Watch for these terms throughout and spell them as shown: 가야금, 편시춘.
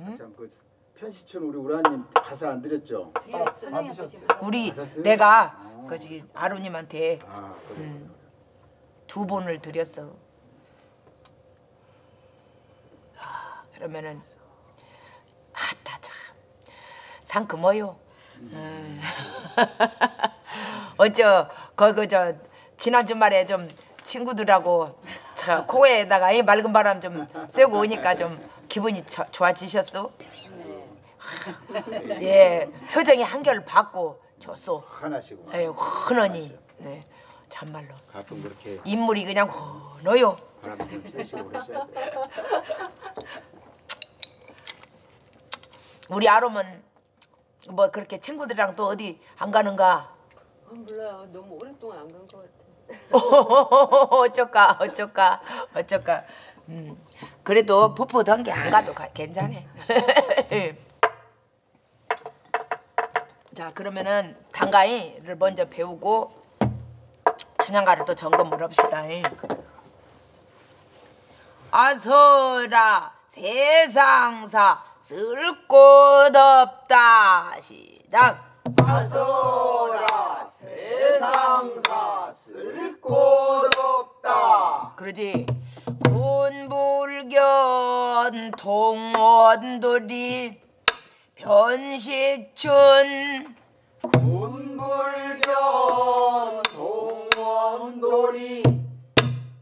아참 그 편시춘 우리 우라님 가사 안 드렸죠? 받으셨어요. 우리 받았어요? 내가 그지 아로님한테 그래. 2번을 드렸어. 그러면은 아따 참 상큼어요. 어쩌 거저 지난 주말에 좀 친구들하고 저 코에다가 이 맑은 바람 좀 쐬고 오니까 좀 기분이 좋아지셨소? 예, 표정이 한결 밝고 좋소. 환하시고. 예, 환하니. 네, 참말로. 가끔 그렇게. 인물이 그냥 환해요. 바람 좀 쐬시고 그러셔야 돼. 우리 아롬은 뭐 그렇게 친구들이랑 또 어디 안 가는가? 몰라요. 너무 오랫동안 안 간 것 같아. 어쩔까. 그래도 풋풋한 게 안 가도 괜찮아. 자, 그러면은 단가를 먼저 배우고 춘향가를 또 점검을 합시다. 아서라 세상사 쓸 곳 없다. 시작. 아서라 세상사 쓸 곳 없다. 그러지. 군불견 동원들이 편시춘 군불견 동원돌이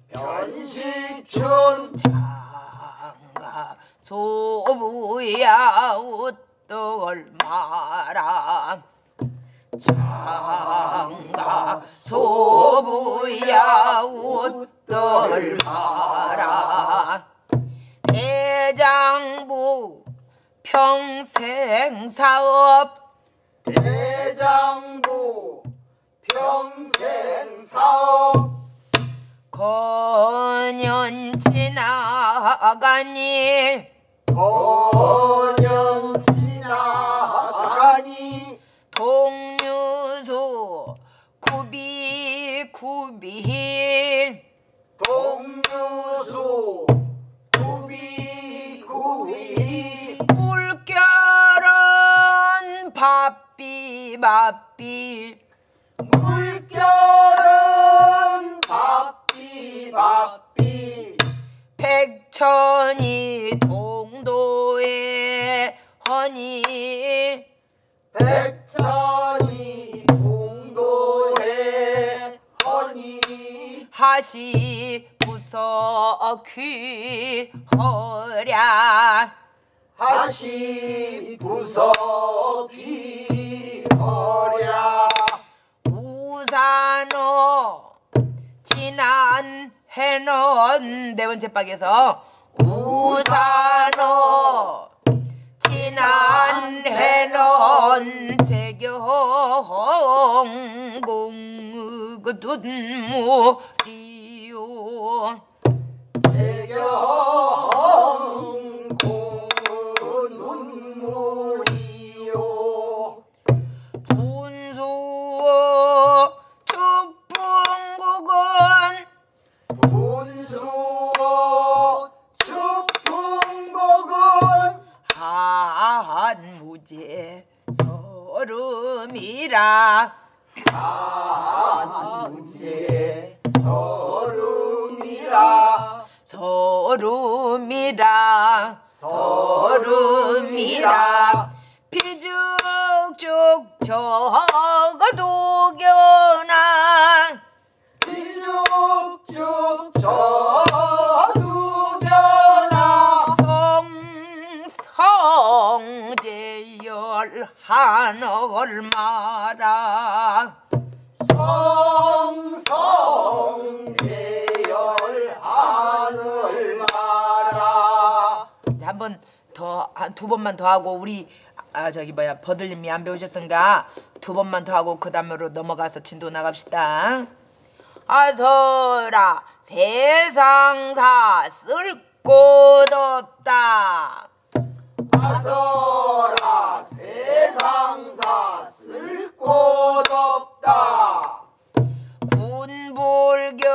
편시춘 장가 소부야 웃돌 마라 장가 소부야 웃돌 마라 대장부 평생사업 대장부 평생사업 거년 지나가니 거년 지나가니 동유수 구비구비 동유수 구비구비 물결은 바삐바삐 물결은 바삐바삐 백천이 동도에 허니 백천이 동도에 허니 하시 부석귀허랴 하시 부석귀허랴 우산어 지난 해는 대원제박에서 우산어 지난 해는 제경공 눈물이 제경공 눈물이요 분수어 추풍곡은 분수어 추풍곡은 한무제 서름이라 한무제 서름이라 서름이라 서름이라 비죽죽 저두견아 비죽죽 저두견아 성성제열 한올 마라 성성제열 하늘 마라. 한번 더 두 번만 더 하고 우리 저기 뭐야 버들님이 안 배우셨으니까 두 번만 더 하고 그 다음으로 넘어가서 진도 나갑시다. 아서라 세상사 쓸 곳 없다. 아서라 세상사 쓸 곳 없다. 군불견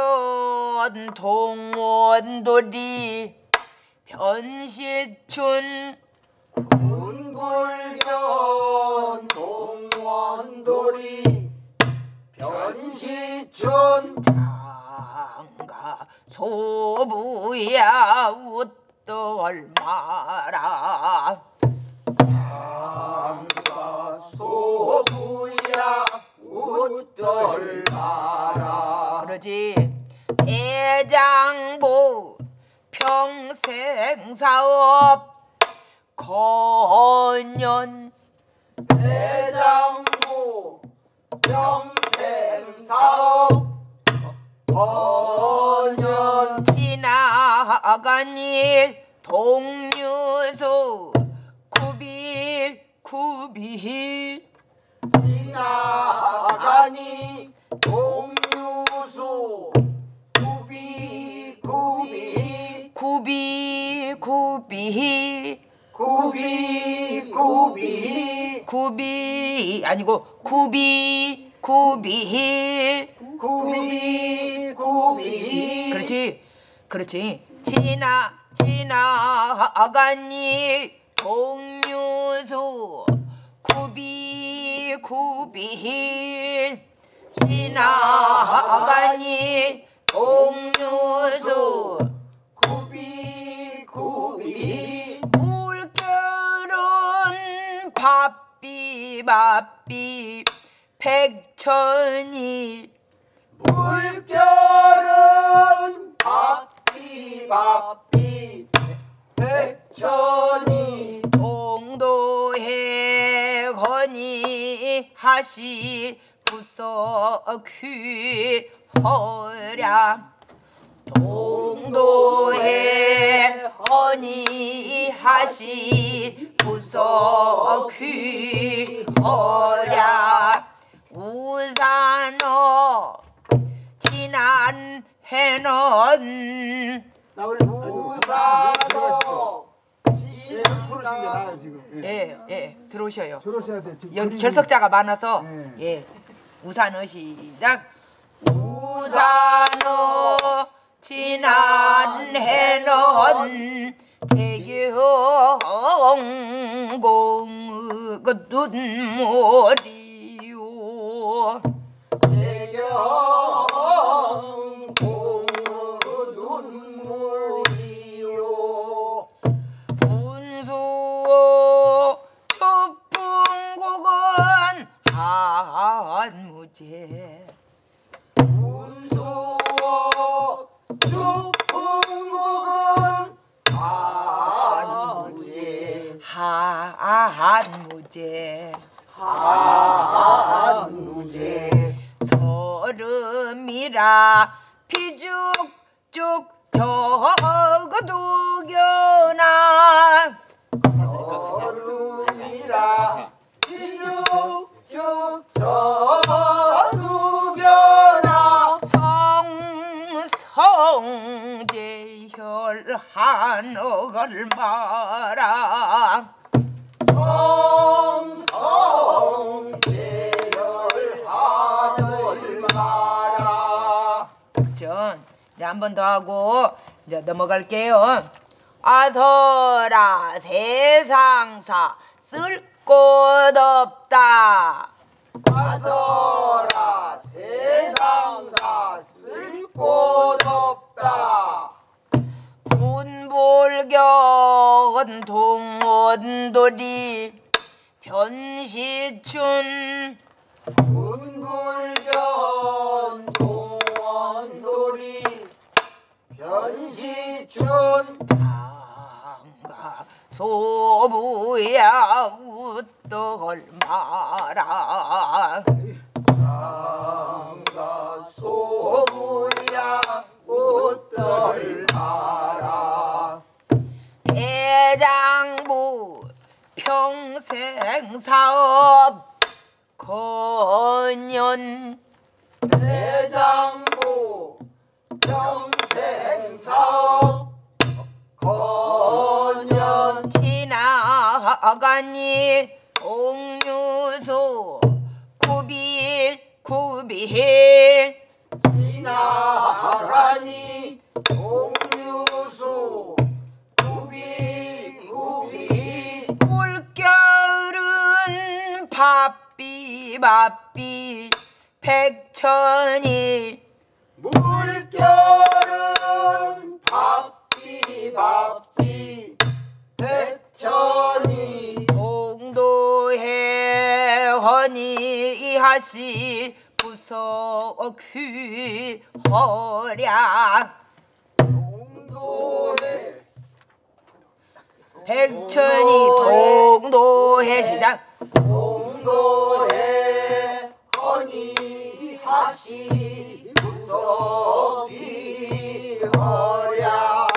동원돌이 편 생사업 건년 대장부 영생사업 건년 지나가니 동유수 구비일 지나가니 동유수 구비 그렇지 지나가니 동유수 구비일 지나가니 동유수 구비일 물결은 바삐바삐 백천이 물결은 바삐바삐 백천이 동도해 거니 하시 부석휘 허랴 동도해 허니 하시 부석휘 허랴 우산어 지난 해는 우산어 예예 들어오셔요. 들어오셔야 돼. 여기 결석자가 많아서 예 우산어 시작. 우산어 지난해는 제경공 그 눈물이요. 제경공 그 눈물이요. 분수어 초풍곡은 한무제 분수어 초풍곡은 한무제 한무제 한무제 서름이라 피죽죽 적어두겨나 서름이라 피죽죽 적어두겨나 성성제혈 한옥을 마라 성성제혈하늘 마라. 전 이제 한 번 더 하고 이제 넘어갈게요. 아서라 세상사 쓸 곳 없다. 아서라 세상사 쓸 곳 없다. 군불견 동원돌이 편시춘 군불견 동원돌이 편시춘 장가 소부야 웃돌 마라 장가 소부야 웃돌 마라 대장부 평생사업 건년 대장부 평생사업 건년 지나가니 동유수 구비일 지나가니 동유수 구비구비 물결은 바삐바삐 백천이 물결은 바삐바삐 백천이 동도해 허니 하시 부석휘 허랴 동도해 백천이 동도해 시장 동도해 허니 하시 무섭이 허랴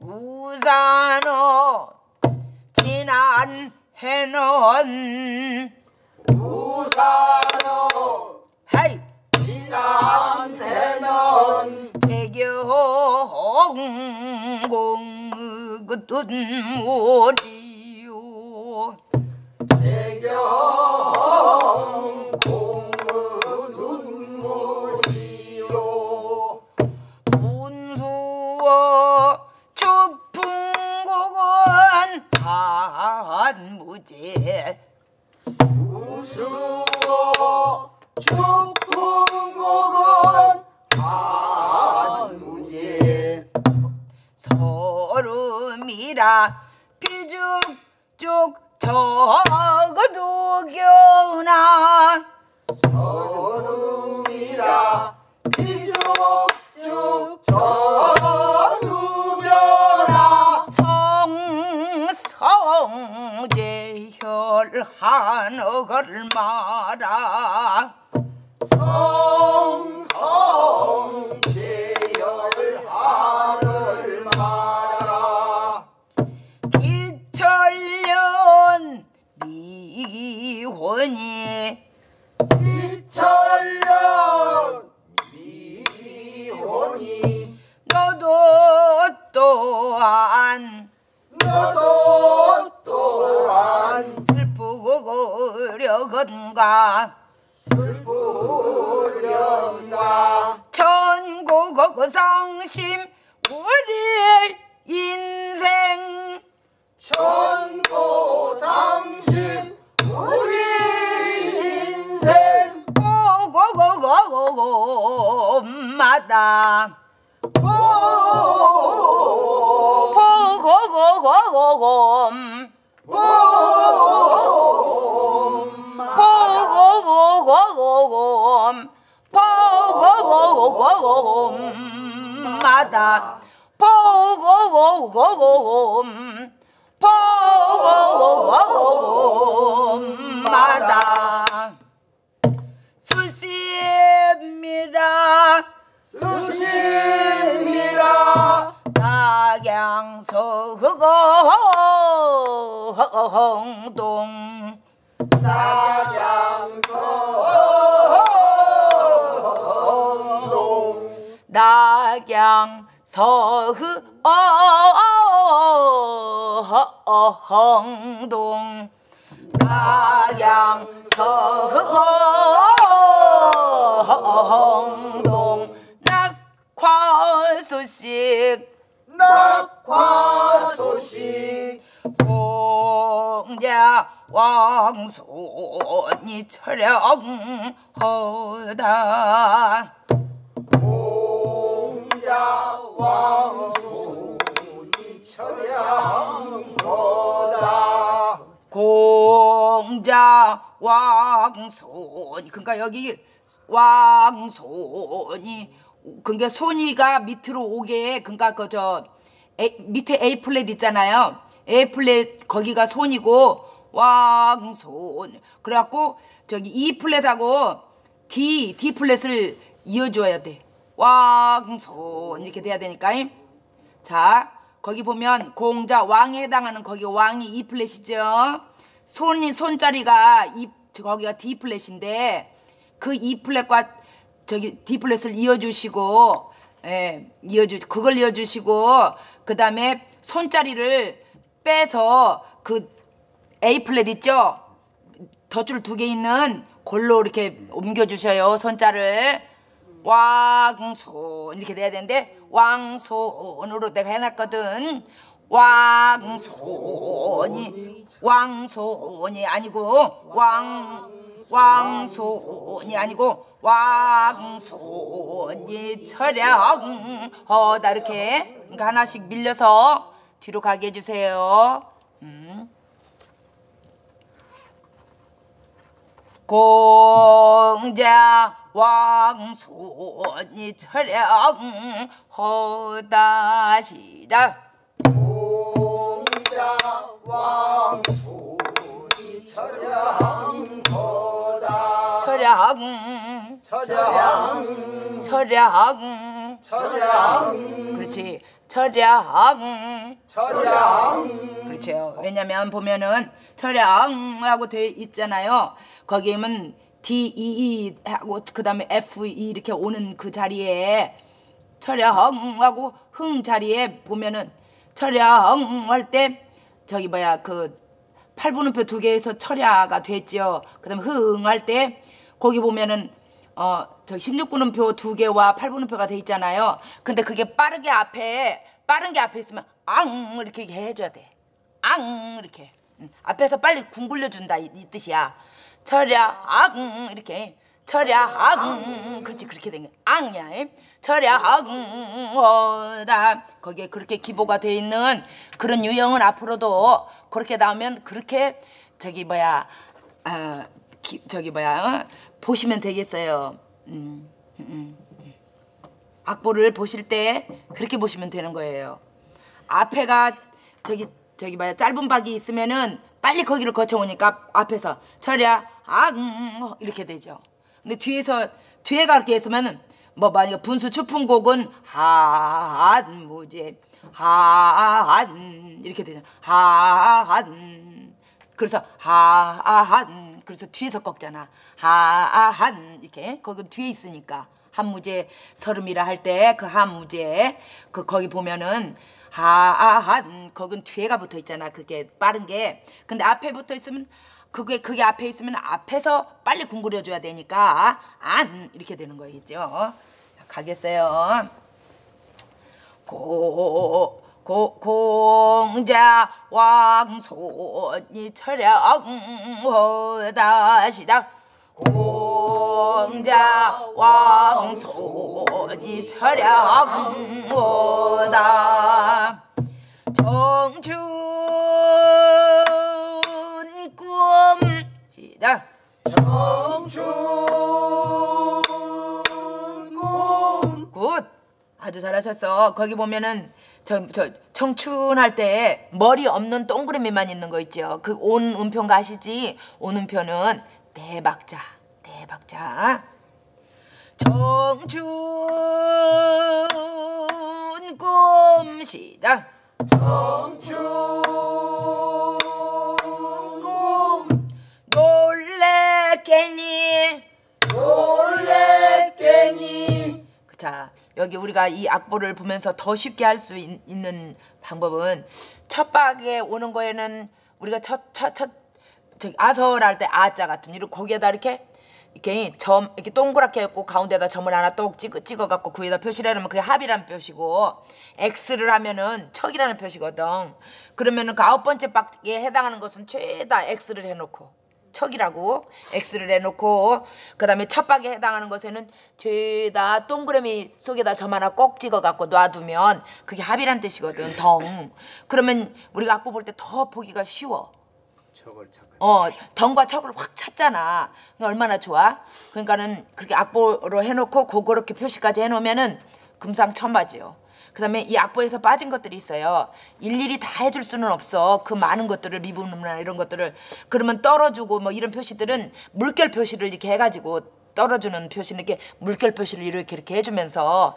우산어 지난 해는 우산어 헤이 지난 해는 제경공 그돈오리요 대경 공무 눈물이요 분수어 초풍고건 한무제 분수어 초풍고건 한무제 소름이라 비죽죽 적어도 겨우나 소름이라 비죽죽 적어도 겨우나 성성제혈 한옥을 마라 성성제혈 한옥을 기철년 미혼이 기철년 미혼이 너도 또한 슬프고 고려건가 슬프려건가 천국의 상심 우리의 인생 천고상심 우리 인생 고고고고마다 고고고고고마다 고고고고고고마다 보고마다 수심이라 수심이라 낙양서 홍동 낙양서 홍동 낙양서 홍동 낙화소식 공자 왕손이 철영하다 공자 왕손이 철양보다 공자 왕손 그러니까 여기 왕손이 그러니까 손이가 밑으로 오게 그러니까 그저 밑에 A 플랫 있잖아요. A 플랫 거기가 손이고 왕손 그래갖고 저기 E 플랫하고 D 플랫을 이어줘야 돼. 왕손 이렇게 돼야 되니까 자 거기 보면 공자 왕에 해당하는 거기 왕이 E 플랫이죠. 손이 손자리가 거기가 D 플랫인데 그 E 플랫과 저기 D 플랫을 이어주시고 그걸 이어주시고 그 다음에 손자리를 빼서 그 A 플랫 있죠. 덧줄 두 개 있는 골로 이렇게 옮겨주셔요 손자를. 왕손 이렇게 돼야 되는데 왕손으로 내가 해놨거든. 왕손이 아니고 왕손이 아니고 왕손이 철양하다 이렇게 그러니까 하나씩 밀려서 뒤로 가게 해주세요. 공자 왕손이 철양하다 시작 공자 철양. 그렇지. 철양. 그렇죠. 왜냐면 보면은 철양하고 돼 있잖아요. 거기에는 DEE 하고 그다음에 FE 이렇게 오는 그 자리에 철양하고 흥 자리에 보면은 철양 할 때 저기 뭐야 그 팔분음표 두 개에서 철야가 됐죠. 그다음에 흥 할 때 거기 보면은 저 16분음표 두 개와 8분음표가 돼 있잖아요. 근데 그게 빠르게 앞에 빠른 게 앞에 있으면 앙 이렇게 해줘야 돼. 앙 이렇게 앞에서 빨리 궁굴려 준다 이 뜻이야. 철야 앙 이렇게 철야 앙 그렇지 그렇게 된 거야. 앙이야. 철야 앙어다 거기에 그렇게 기보가 돼 있는 그런 유형은 앞으로도 그렇게 나오면 그렇게 저기 뭐야 보시면 되겠어요. 악보를 보실 때 그렇게 보시면 되는 거예요. 앞에가 저기 뭐야 짧은 박이 있으면은 빨리 거기를 거쳐 오니까 앞에서 철야 앙 이렇게 되죠. 근데 뒤에가 이렇게 있으면은 뭐 만약 분수 추풍곡은 하안 뭐지 하안 이렇게 되죠. 하안 그래서 하안 그래서 뒤에서 꺾잖아. 하한 이렇게 거기 뒤에 있으니까 한무제 서름이라 할 때 그 한무제 그 거기 보면은 하한 거긴 뒤에가 붙어 있잖아. 그게 빠른 게 근데 앞에 붙어 있으면 그게 앞에 있으면 앞에서 빨리 궁구려 줘야 되니까 안 이렇게 되는 거겠죠. 가겠어요. 공자 왕손이 철양호다 시작. 공자 왕손이 철양호다 청춘 꿈 시작. 청춘 꿈 굿. 아주 잘하셨어. 거기 보면은 저 청춘 할 때 머리 없는 동그라미만 있는 거 있죠. 그 온 음표인가 아시지? 온 음표는 대박자. 청춘 꿈 시작. 청춘 꿈 놀랬겠니. 자, 여기 우리가 이 악보를 보면서 더 쉽게 할 수 있는 방법은 첫 박에 오는 거에는 우리가 첫 아설 할 때 아자 같은 이런 거기에다 이렇게 점 이렇게 동그랗게 했고 가운데다 점을 하나 똑 찍어갖고 그 위에다 표시를 하면 그게 합이라는 표시고 x를 하면은 척이라는 표시거든. 그러면은 그 9번째 박에 해당하는 것은 죄다 x를 해놓고. 척이라고 x를 해놓고 그 다음에 첫 박에 해당하는 것에는 죄다 동그라미 속에다 점 하나 꼭 찍어갖고 놔두면 그게 합이란 뜻이거든. 덩 그러면 우리가 악보 볼 때 더 보기가 쉬워. 덩과 척을 확 찾잖아. 얼마나 좋아. 그러니까는 그렇게 악보로 해놓고 그렇게 표시까지 해놓으면은 금상첨화지요. 그 다음에 이 악보에서 빠진 것들이 있어요. 일일이 다 해줄 수는 없어. 그 많은 것들을 리본이나 이런 것들을 그러면 떨어주고 뭐 이런 표시들은 물결 표시를 이렇게 해가지고 떨어주는 표시는 이렇게 물결 표시를 이렇게 해주면서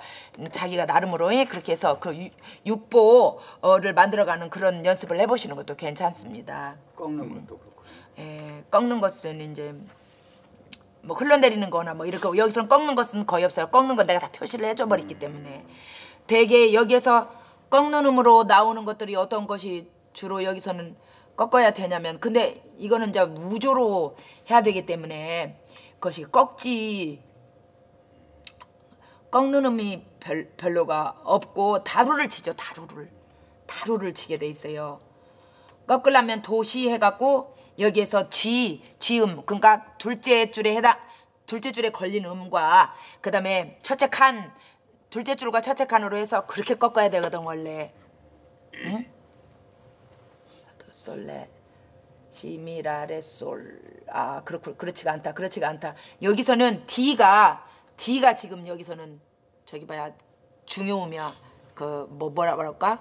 자기가 나름으로 그렇게 해서 그 육보를 만들어가는 그런 연습을 해보시는 것도 괜찮습니다. 꺾는 것도 그렇고. 예, 꺾는 것은 이제 뭐 흘러내리는 거나 뭐 이렇게 여기서는 꺾는 것은 거의 없어요. 꺾는 건 내가 다 표시를 해줘버렸기 때문에. 대개 여기에서 꺾는 음으로 나오는 것들이 어떤 것이 주로 여기서는 꺾어야 되냐면 근데 이거는 이제 우조로 해야 되기 때문에 그것이 꺾는 음이 별로가 없고 다루를 치죠. 다루를 치게 돼 있어요. 꺾으려면 도시 해갖고 여기에서 쥐음 그러니까 둘째 줄에 걸린 음과 그 다음에 첫째 칸 둘째 줄과 첫째 칸으로 해서 그렇게 꺾어야 되거든 원래. 응? 솔레 시미라레 솔. 아 그렇지가 않다. 여기서는 D가 지금 여기서는 저기 봐야 중요음이야. 그 뭐라 그럴까?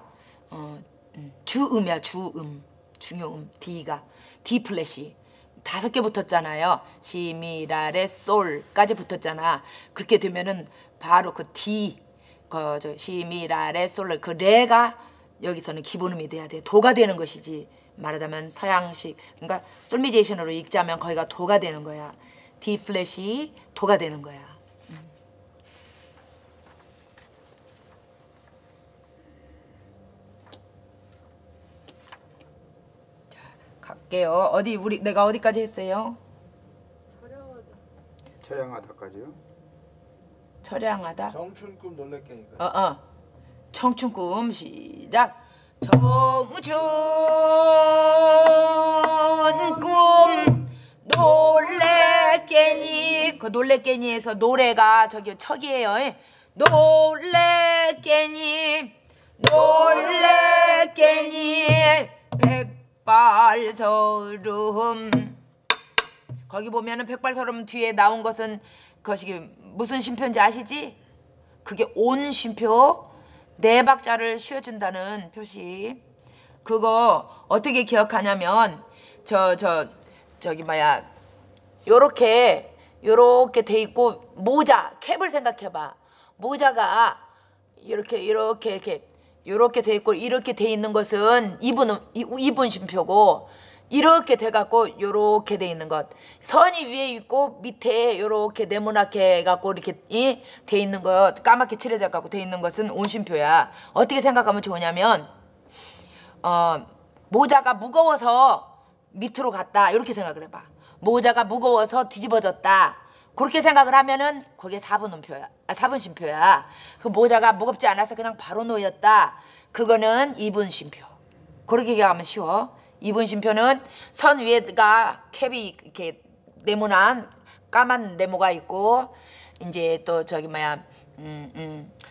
주음이야, 주음. 중요음, D가. D 플랫이. 5개 붙었잖아요. 시, 미, 라, 레, 솔까지 붙었잖아. 그렇게 되면은 바로 그 D, 시, 미, 라, 레, 솔, 그 레가 여기서는 기본음이 돼야 돼. 도가 되는 것이지. 말하자면 서양식, 그러니까 솔미제이션으로 읽자면 거기가 도가 되는 거야. D 플랫이 도가 되는 거야. 어디 우리 내가 어디까지 했어요? 처량하다까지요? 처량하다. 청춘꿈 놀랬게니까. 청춘꿈 시작. 청춘꿈 놀랬게니. 그 놀랬게니에서 노래가 저기 척이에요. 놀랬게니 놀랬게니 백발설움. 거기 보면은 백발설움 뒤에 나온 것은 그것이 무슨 심표인지 아시지? 그게 온 심표, 네 박자를 쉬어준다는 표시. 그거 어떻게 기억하냐면 저기 요렇게 돼 있고 모자 캡을 생각해봐. 모자가 이렇게 돼 있고 이렇게 돼 있는 것은 이분 심표고, 이렇게 돼 갖고 요렇게 돼 있는 것, 선이 위에 있고 밑에 요렇게 네모나게 갖고 이렇게 돼 있는 것, 까맣게 칠해져 갖고 돼 있는 것은 온심표야. 어떻게 생각하면 좋으냐면 모자가 무거워서 밑으로 갔다 이렇게 생각을 해봐. 모자가 무거워서 뒤집어졌다. 그렇게 생각을 하면은 거기에 4분심표야. 그 모자가 무겁지 않아서 그냥 바로 놓였다. 그거는 2분심표. 그렇게 하면 쉬워. 2분심표는 선 위에가 캡이 이렇게 네모난 까만 네모가 있고, 이제 또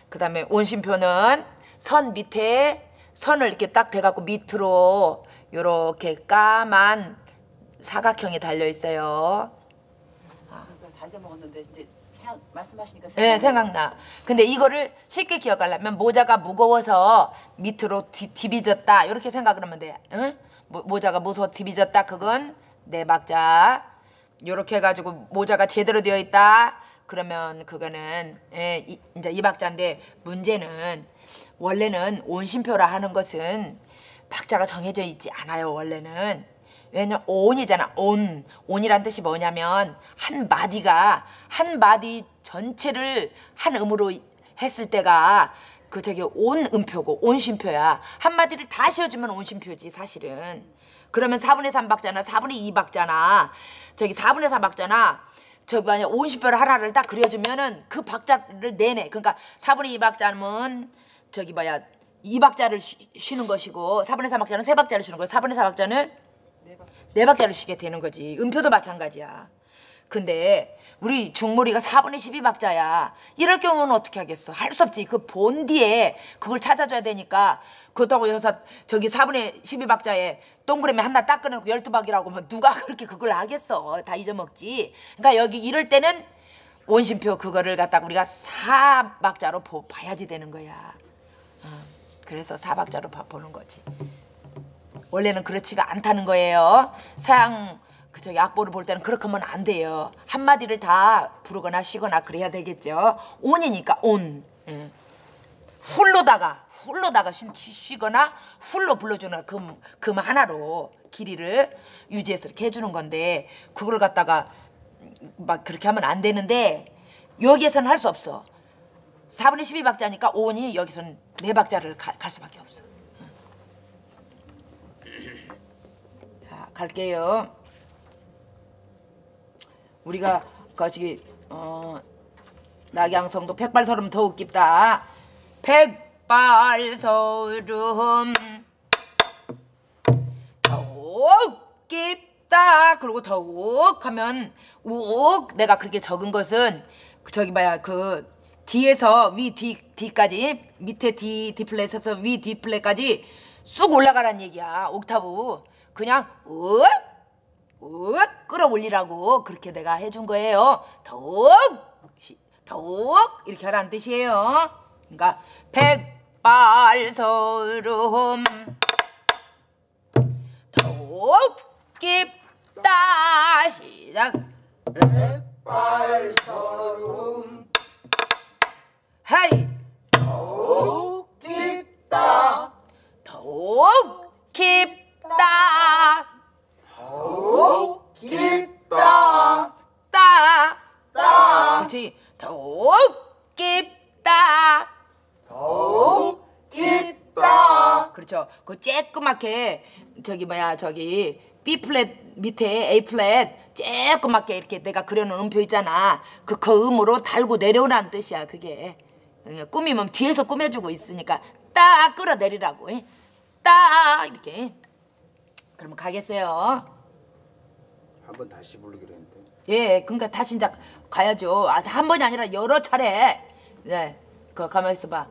그다음에 온심표는 선 밑에 선을 이렇게 딱 대갖고 밑으로 요렇게 까만 사각형이 달려 있어요. 다시 먹었는데 이제 말씀하시니까 생각나. 근데 이거를 쉽게 기억하려면 모자가 무거워서 밑으로 뒤집어졌다 이렇게 생각을 하면 돼. 응? 모자가 무서워 뒤집어졌다. 그건 네 박자. 이렇게 해가지고 모자가 제대로 되어 있다. 그러면 그거는 이제 이 박자인데, 문제는 원래는 온심표라 하는 것은 박자가 정해져 있지 않아요. 원래는. 왜냐면 온이잖아. 온이란 뜻이 뭐냐면 한 마디가 한 마디 전체를 한 음으로 했을 때가 온음표고 온심표야. 한 마디를 다 씌워주면 온심표지 사실은. 그러면 4분의 3 박자나 4분의 2 박자나 4분의 4 박자나 만약 온심표를 하나를 딱 그려주면은 그 박자를 내내. 그러니까 4분의 2 박자면 2 박자를 쉬는 것이고, 4분의 3 박자는 3 박자를 쉬는 거고, 4분의 4 박자는 네 박자를 쉬게 되는 거지. 음표도 마찬가지야. 근데 우리 중무리가 4분의 12박자야. 이럴 경우는 어떻게 하겠어? 할 수 없지. 그 본디에 그걸 찾아줘야 되니까. 그렇다고 여기서 4분의 12박자에 동그라미 하나 딱 끊어놓고 12박이라고 하면 누가 그렇게 그걸 하겠어? 다 잊어먹지. 그러니까 여기 이럴 때는 온심표 그거를 갖다가 우리가 4박자로 봐야지 되는 거야. 그래서 4박자로 보는 거지. 원래는 그렇지가 않다는 거예요. 서양 악보를 볼 때는 그렇게 하면 안 돼요. 한마디를 다 부르거나 쉬거나 그래야 되겠죠. 온이니까 온. 훌로다가 쉬거나 훌로 불러주는 금 하나로 길이를 유지해서 이렇게 해주는 건데, 그걸 갖다가 막 그렇게 하면 안 되는데 여기에서는 할 수 없어. 4분의 12박자니까 온이 여기서는 4박자를 갈 수밖에 없어. 갈게요. 우리가 낙양성도 백발설움 더욱 깊다. 백발설움 더욱 깊다. 그리고 더욱 하면 우욱. 내가 그렇게 적은 것은 그 D에서 위 D까지, 밑에 D 플랫에서 위 D 플랫까지 쑥 올라가란 얘기야. 옥타브. 그냥 끌어올리라고 그렇게 내가 해준 거예요. 더욱 이렇게 하라는 뜻이에요. 그러니까 백발설움 옥깁다 시작 백발설움 헤이 더욱 깊다 더욱 깊다 더욱 깊다 따 그렇지 더욱 깊다 더욱 깊다 그렇죠 그 쬐끄맣게 저기 B 플랫 밑에 A 플랫 쬐끄맣게 이렇게 내가 그려놓은 음표 있잖아 그 거음으로 달고 내려오라는 뜻이야 그게 꾸미면 뒤에서 꾸며주고 있으니까 딱 끌어내리라고 딱 이렇게 그러면 가겠어요 한번 다시 부르기로 했는데 예 그러니까 다시 이제 가야죠 아, 한 번이 아니라 여러 차례 네, 그거 가만히 있어봐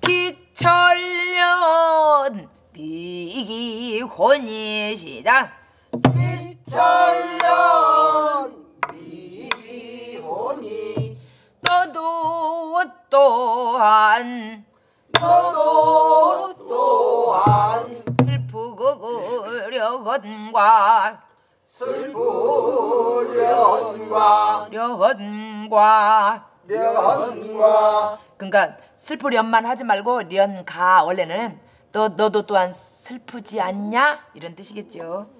기철년 미기혼이시다 기철년 미기혼이 너도 또한 슬프려건과 그러니까 슬프련만 하지 말고 련가 원래는 또 너도 또한 슬프지 않냐 이런 뜻이겠죠.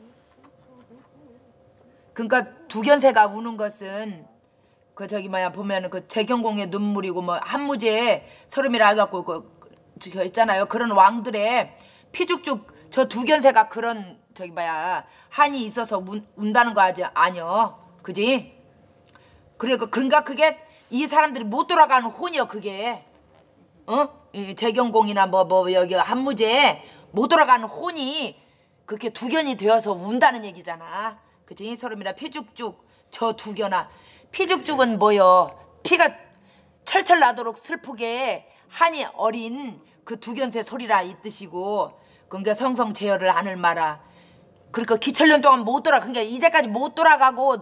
그러니까 두견새가 우는 것은 그 보면은 그 재경공의 눈물이고 뭐 한무제의 설움이라 해갖고 그 있잖아요. 그런 왕들의 피죽죽 저 두견새가 그런 한이 있어서 운다는 거 아니여 그지? 그러니까 그게 이 사람들이 못 돌아가는 혼이여 그게 어? 이 재경공이나 여기 한무제 못 돌아가는 혼이 그렇게 두견이 되어서 운다는 얘기잖아 그지? 설움이라 피죽죽 저 두견아 피죽죽은 뭐여 피가 철철 나도록 슬프게 한이 어린 그 두견새 소리라 이 뜻이고 그러니까 성성제열을 하늘 마라. 그러니까 기철년 동안 못 돌아. 그러니까 이제까지 못 돌아가고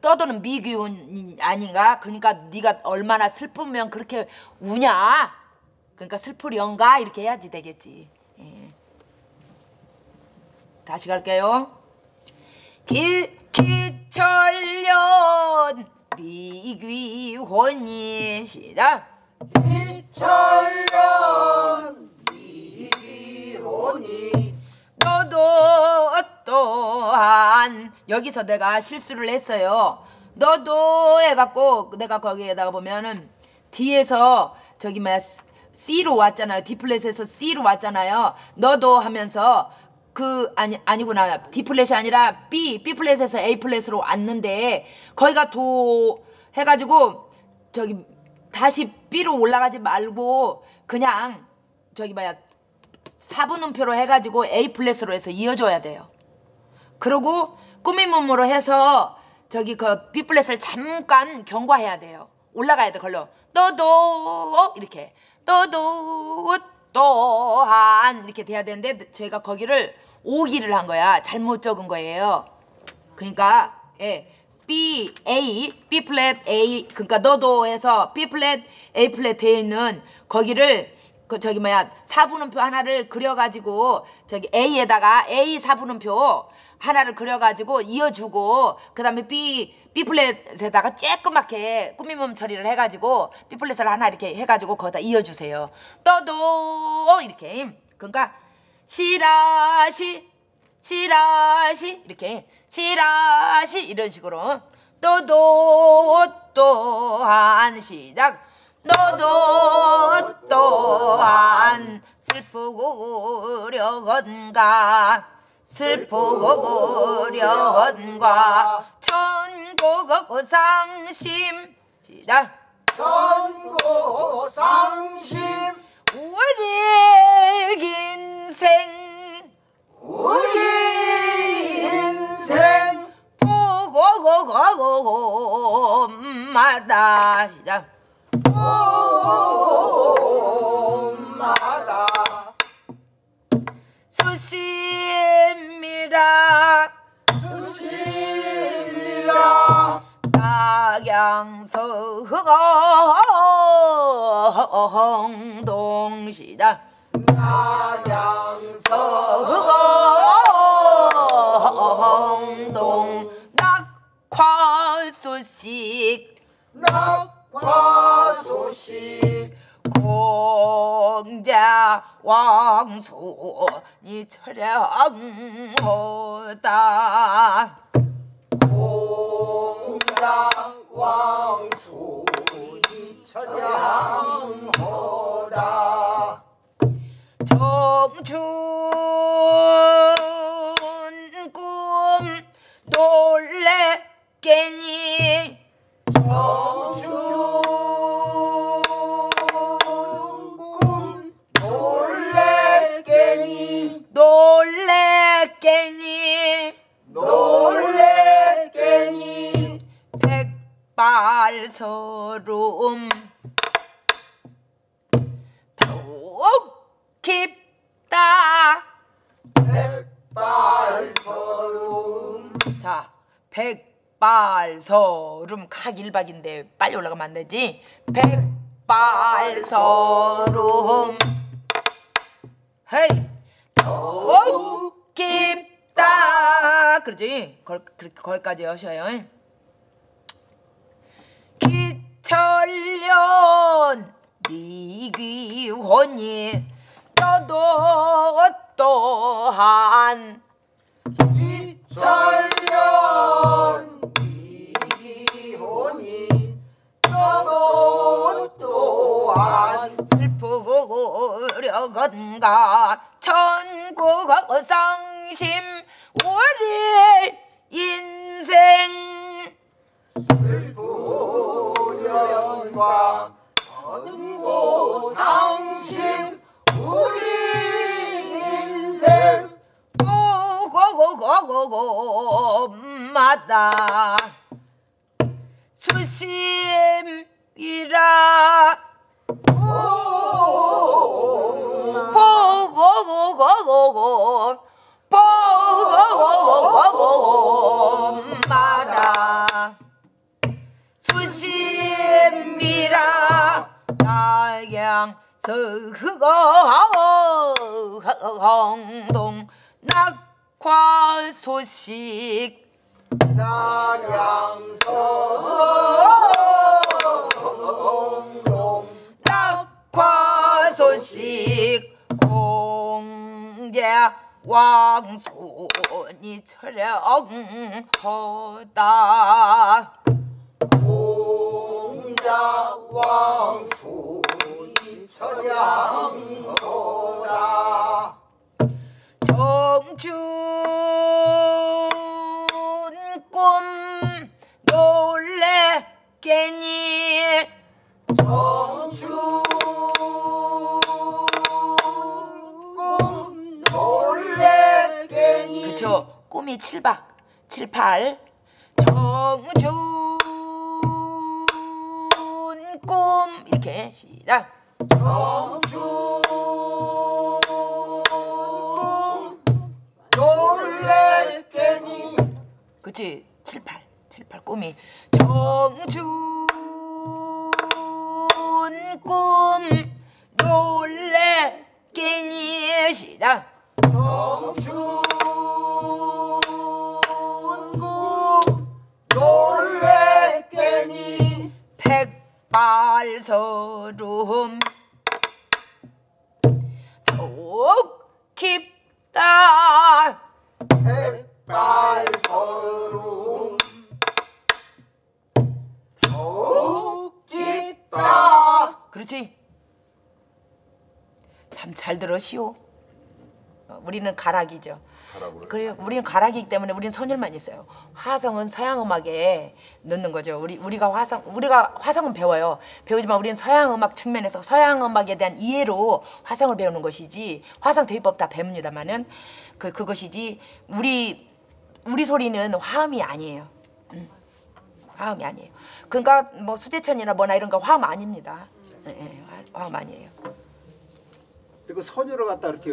떠도는 미기운 아닌가? 그러니까 네가 얼마나 슬프면 그렇게 우냐? 그러니까 슬프련가 이렇게 해야지 되겠지. 예. 다시 갈게요. 기철년 미귀혼이시다. 기철년 너도 또한 여기서 내가 실수를 했어요. 너도 해갖고 내가 거기에다가 보면은 D에서 C로 왔잖아요. D 플랫에서 C로 왔잖아요. 너도 하면서 아니구나 D 플랫이 아니라 B 플랫에서 A 플랫으로 왔는데 거기가 도 해가지고 다시 B로 올라가지 말고 그냥 4분음표로 해가지고 A 플랫으로 해서 이어줘야 돼요. 그리고 꾸밈음으로 해서 그 B 플랫을 잠깐 경과해야 돼요. 올라가야 돼 걸로. 너도 이렇게 너도 또한 이렇게 돼야 되는데 제가 거기를 오기를 한 거야. 잘못 적은 거예요. 그러니까 예. B, A, B 플랫, A 그러니까 너도 해서 B 플랫, A 플랫 돼 있는 거기를 4분음표 하나를 그려가지고 A에다가 A 4분음표 하나를 그려가지고 이어주고 그 다음에 B 플랫에다가 쬐끄맣게 꾸밈음 처리를 해가지고 B 플랫을 하나 이렇게 해가지고 거기다 이어주세요. 떠도 이렇게 그러니까 시라시 시라시 이렇게 시라시 이런 식으로 떠도 또한 시작 너도 또한 슬프고 우려건가 슬프고 우려건가 천고상심 시작 천고상심 우리 인생 보고마다 시작 봄마다 수심이라 낙양서흥동시다 낙양 편식 낙화소식 공자왕손이 철량하다 공자왕손이 철량하다 청춘 꿈 놀래겠니 청춘 꿈 놀래겠니 놀래겠니 놀래겠니 백발서름 더욱 깊다 백발서름 자 백발서름 각 1박인데 빨리 올라가면 안 되지 백발서름 헤이 더욱 깊다 그러지 거기까지 하셔요 기철년 미귀혼이 너도 또한 기철년 미귀혼이 너도 또한 슬프려건가 천국상심 우리 인생 슬프려건가 천국상심 우리 인생 고고고고마다 수심이라 고고고고고고마다 수심이라 낙양 서흥동 낙화소식 낙양서흥동 낙화소식 공자왕손이 철량하다 공자왕손 철량하다 청춘 꿈 놀래겠니 청춘 꿈 놀래겠니 그쵸 꿈이 7박 7, 8 청춘 꿈 이렇게 시작 청춘 놀랬겠니 그치 78 78 꿈이 청춘 꿈 놀랬겠니 시작 청춘 꿈 놀랬겠니 백발서름 더욱 깊다 백발서름 더욱 깊다 그렇지 참 잘 들으시오 우리는 가락이죠 우리는 가락이기 때문에 우리는 선율만 있어요 화성은 서양 음악에 넣는 거죠 우리가 화성은 배워요 배우지만 우리는 서양 음악 측면에서 서양 음악에 대한 이해로 화성을 배우는 것이지 화성 대비법 다 배웁니다만은 그것이지 우리 소리는 화음이 아니에요 화음이 아니에요 그러니까 뭐 수제천이나 뭐나 이런 거 화음 아닙니다 예, 화음 아니에요 그리고 선율을 갖다 이렇게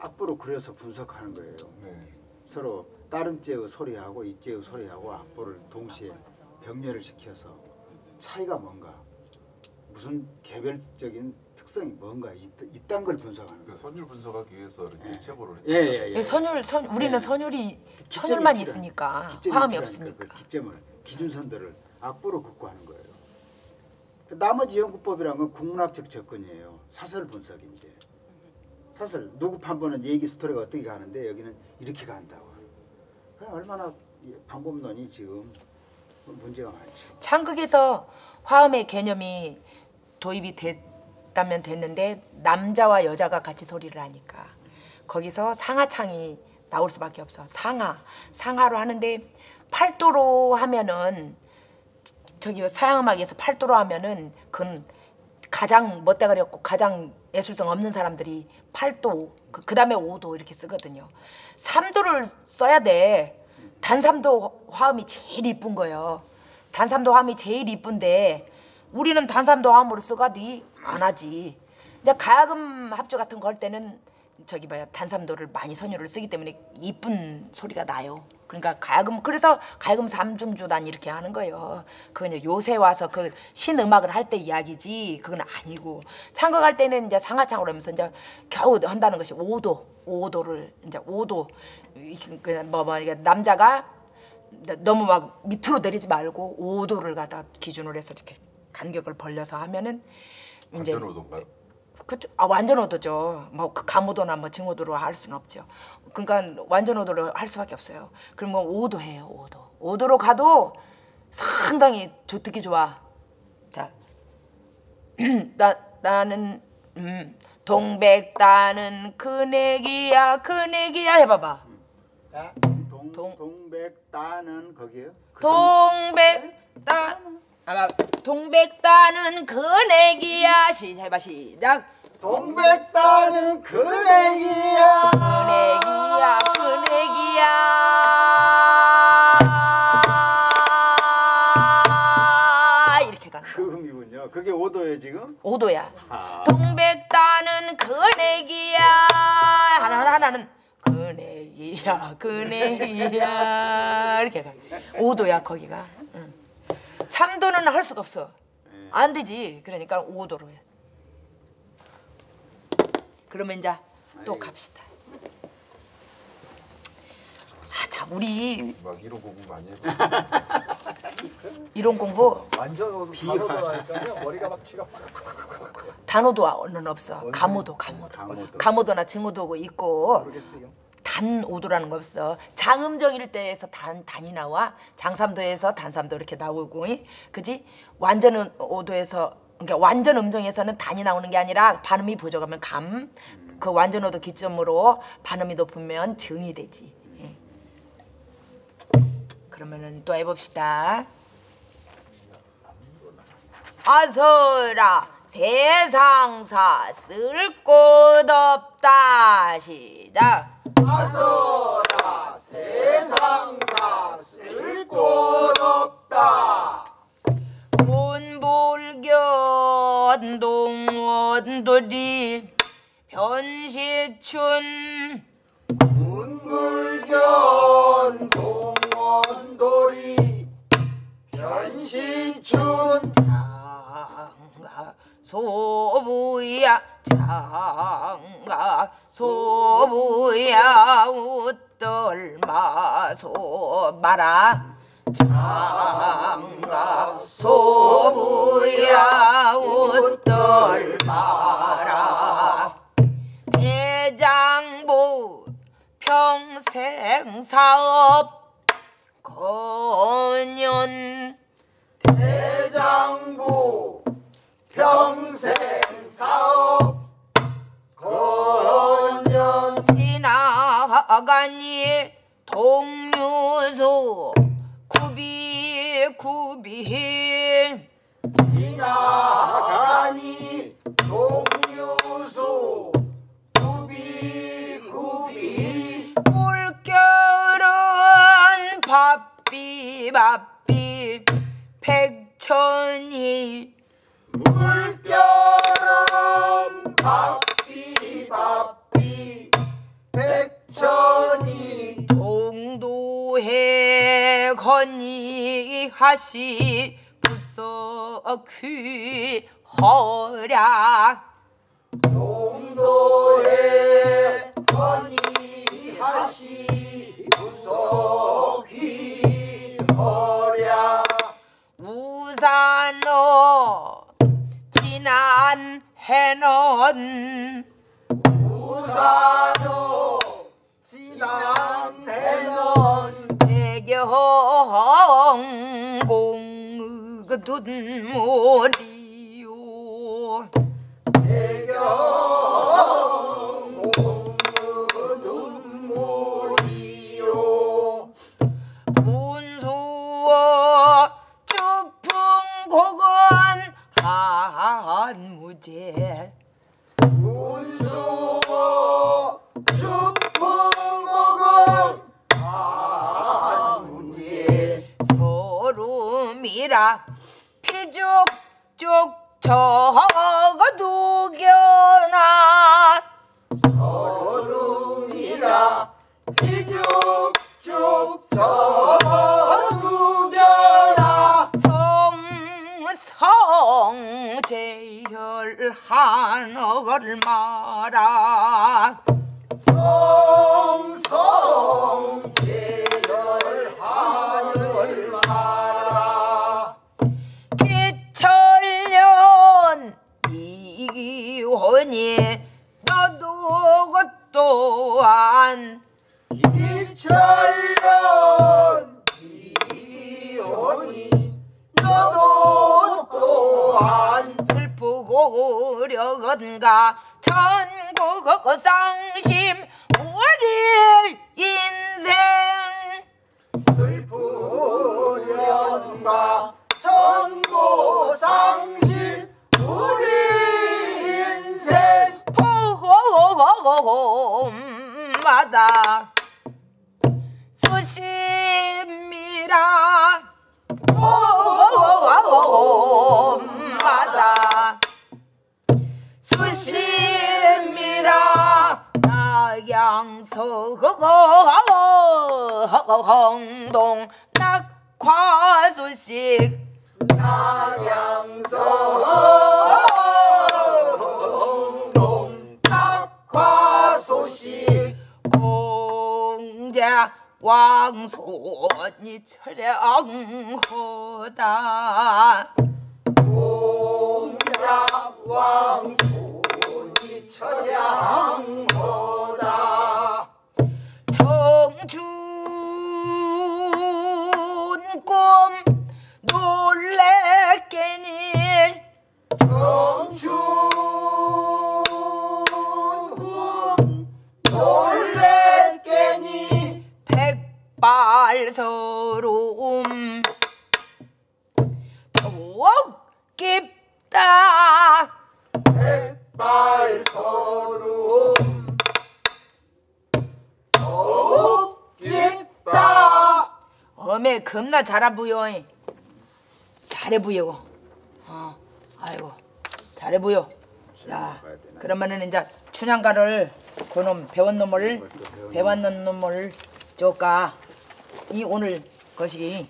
악보로 그려서 분석하는 거예요. 네. 서로 다른 째의 소리하고 이 째의 소리하고 악보를 동시에 병렬을 시켜서 차이가 뭔가 무슨 개별적인 특성이 뭔가 이딴 걸 분석하는 거예요. 선율 분석하기 위해서 이렇게 네. 체보를 했죠. 예. 우리는 선율만 있으니까 화음이 없으니까. 기준선들을 악보로 극구하는 거예요. 나머지 연구법이라는 건 국문학적 접근이에요. 사설 분석인데. 사설, 누구 판본은 얘기 스토리가 어떻게 가는데 여기는 이렇게 간다고. 그냥 얼마나 방법론이 지금 문제가 많죠. 창극에서 화음의 개념이 도입이 됐다면 됐는데 남자와 여자가 같이 소리를 하니까 거기서 상하창이 나올 수밖에 없어. 상하로 하는데 팔도로 하면은 저기 서양음악에서 팔도로 하면은 그건 가장 멋대가리 없고 가장 예술성 없는 사람들이 8도 그 다음에 5도 이렇게 쓰거든요. 3도를 써야 돼. 단삼도 화음이 제일 이쁜 거예요. 단삼도 화음이 제일 이쁜데 우리는 단삼도 화음으로 쓰가디 안 하지. 이제 가야금 합주 같은 거 할 때는 저기 뭐야 단삼도를 많이 선율을 쓰기 때문에 이쁜 소리가 나요. 그러니까 가야금 그래서 가야금 삼중주단 이렇게 하는 거예요. 그건 요새 와서 그 신음악을 할 때 이야기지 그건 아니고 창극할 때는 이제 상하창으로 하면서 이제 겨우 한다는 것이 5도를 이제 5도 그냥 이게 남자가 너무 막 밑으로 내리지 말고 5도를 갖다 기준으로 해서 이렇게 간격을 벌려서 하면은 이제 완전 5도인가요? 그쵸? 아 완전 5도죠. 뭐 감오도나 뭐 증오도로 할 수는 없죠. 그러니까 완전 5도로 할 수밖에 없어요. 그러면 5도 해요. 5도로 가도 상당히 듣기 좋아. 자, 나는 동백 따는 그네기야 그네기야 해봐봐. 동백 따는 거기요? 동백 따 동백 따는 그네기야 해봐 시작. 동백 따는 그네기야 그네기야 그네기야 이렇게 가는 거예요. 그 음이군요. 그게 5도예요 지금? 5도야. 아. 동백 따는 그네기야 하나는 그네기야 그네기야 이렇게 가는 거예요. 5도야 거기가. 3도는 할 수가 없어. 안 되지. 그러니까 5도로 했어. 그러면 이제 또 갑시다. 아, 다 우리 막 이런 공부 많이 해. 이런 공부 완전 단어도 하니까요. 머리가 막 쥐가 단어도는 없어. 감오도나 증오도고 있고. 모르겠어요. 단오도라는 거 없어. 장음정일 때에서 단이 나와. 장삼도에서 단삼도 이렇게 나오고, 그지? 완전 오도에서 그러니까 완전 음정에서는 단이 나오는 게 아니라 발음이 부족하면 감, 그 완전 오도 기점으로 발음이 높으면 증이 되지. 그러면은 또 해봅시다. 아서라 세상사 쓸 곳 없다 시작. 아서라 세상사 쓸 곳 없다. 문불교원돌이 편시춘 문불교원동원돌이 편시춘 장가소부야 장가소부야 웃돌마소마라 장갑소부야 웃돌마라 대장부 평생사업 건연 대장부 평생사업 건연 지나가니 동유수 구비 지나가니 동유수 구비 물결은 바삐 백천이 물결은 바삐 백천이 동도해 건이 하시 부석휘 허랴 동도해 건이 하시 부석휘 허랴 산산호 지난 해는 우산호 지난 해는 대경공 그 눈물이요 대경공 그 눈물이요 문수어 추풍곡은 한무제 문수어 추풍곡은 한무제 소름이라 피죽죽 적어두겨나 소름이라 피죽죽 적어두겨나 성성제혈한을 마라 성성제혈한을 마라 기철년 이기혼이 너도 또한 기철년 이기혼이 너도 또한 슬프고 어려건가 천국 상심 우리 인생 슬프련과 천국 상심 우리 인생 봄마다 수심이라 봄마다 수심이라 낙양서 홍동 낙화수식 낙양서 홍동 낙화수식 공자 왕손이 철양허다 공자 왕손이 철양허다 청춘 꿈 놀랬겠니 청춘 꿈 놀랬겠니 백발서름 더욱 깊다 백발서름 더욱 깊다 어메 겁나 잘하부여 잘해보여. 아이고, 잘해보여. 자, 그러면은 이제 춘향가를 그놈 배웠는 놈을 쪼까 이 오늘 것이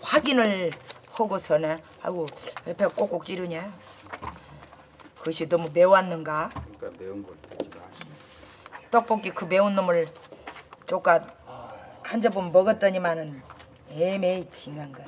확인을 하고서는 아이고 옆에 꼭꼭 찌르냐? 그것이 너무 매웠는가? 그러니까 매운 걸 먹지 마시네. 떡볶이 그 매운 놈을 쪼까 한 접은 먹었더니만은 애매히 징한 것.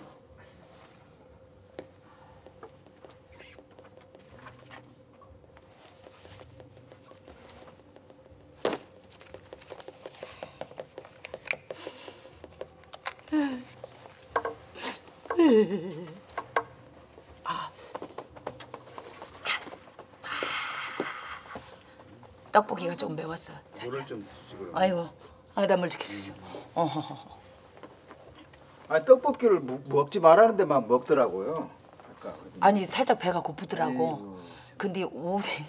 떡볶이가 조금 매웠어. 물을 좀 주시고요. 아이고, 나 물 줄게 주시오. 아 떡볶이를 먹지 말라는데 막 먹더라고요. 아까 아니 살짝 배가 고프더라고. 에이, 근데 오뎅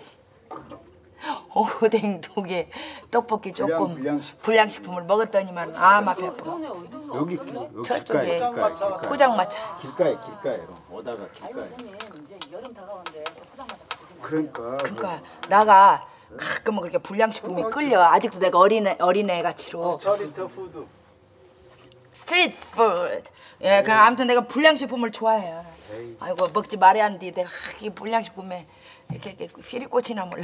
두 개 떡볶이 조금 불량식품을 먹었더니만 막 배고파. 여기 저쪽에 포장마차 길가에 오다가 길가에 여름 다가오는데 포장마차 그러니까 나가 가끔은 그렇게 불량식품이 끌려. 아직도 내가 어린애 같이로 스트리트 푸드 예, 그냥 아무튼 내가 불량식품을 좋아해. 아이고 먹지 말아야 하는데 내가 이 불량식품에 이렇게 휠이 꽂히나 몰라.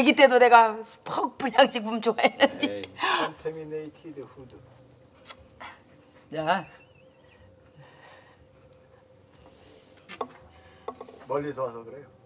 아기 때도 내가 퍽 불량식품 좋아했는데. 컨테미네이티드 푸드. 야. 멀리서 와서 그래요.